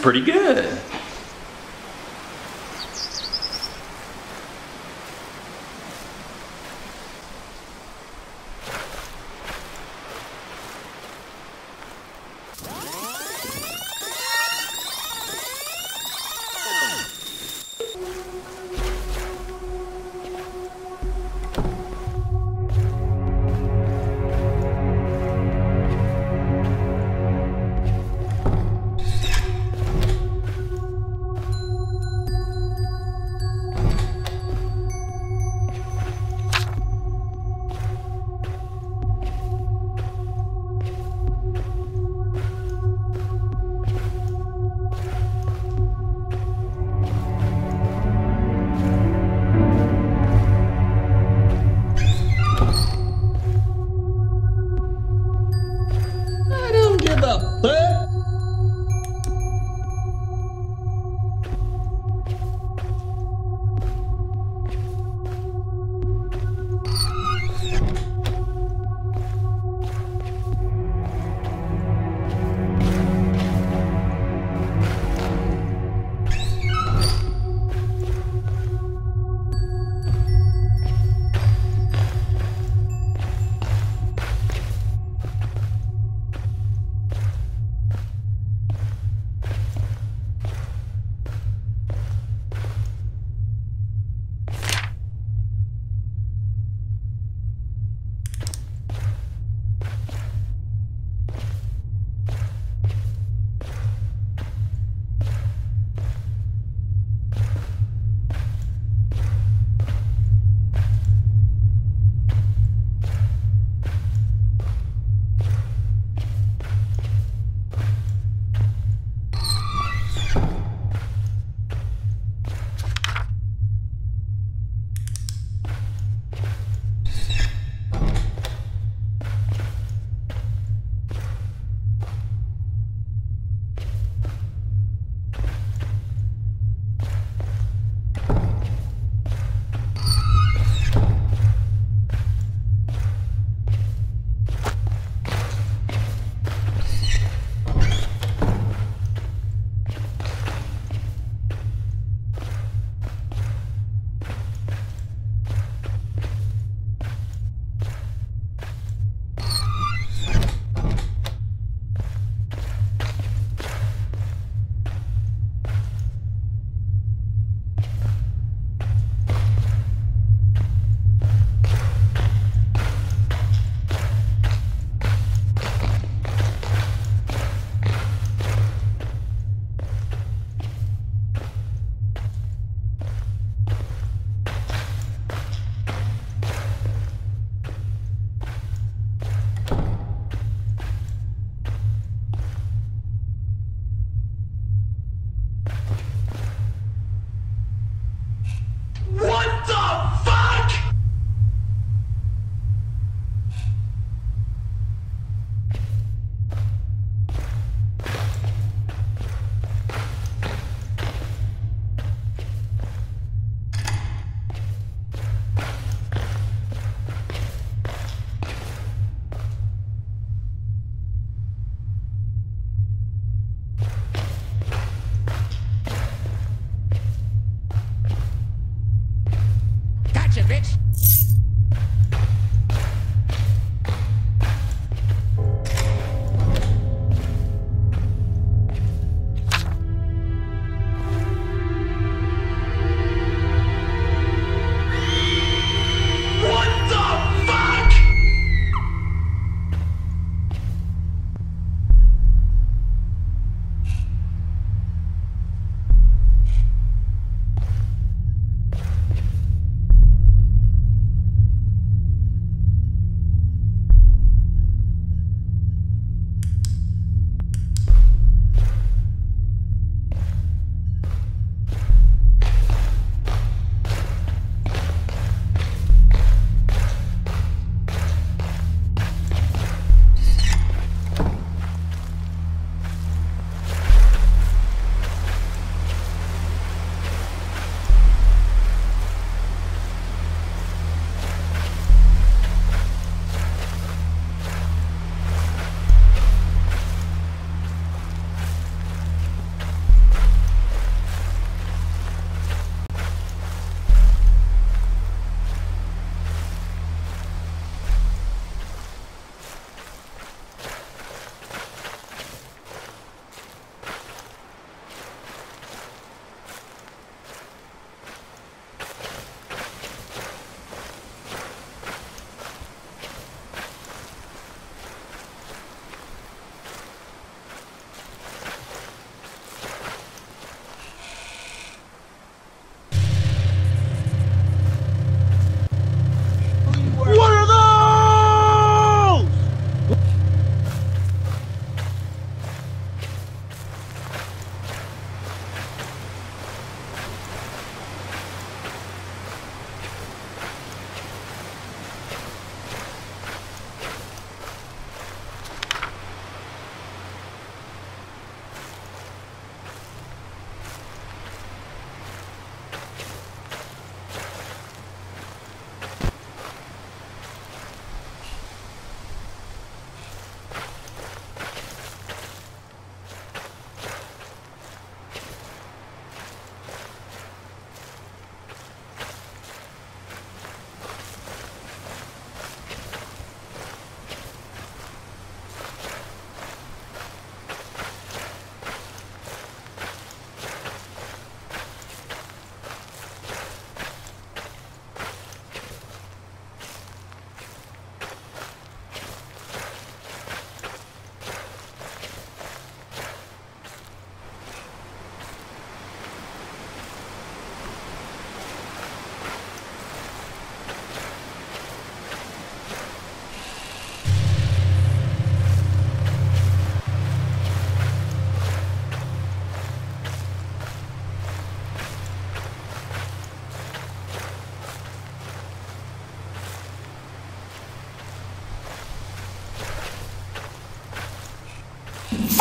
pretty good.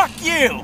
Fuck you!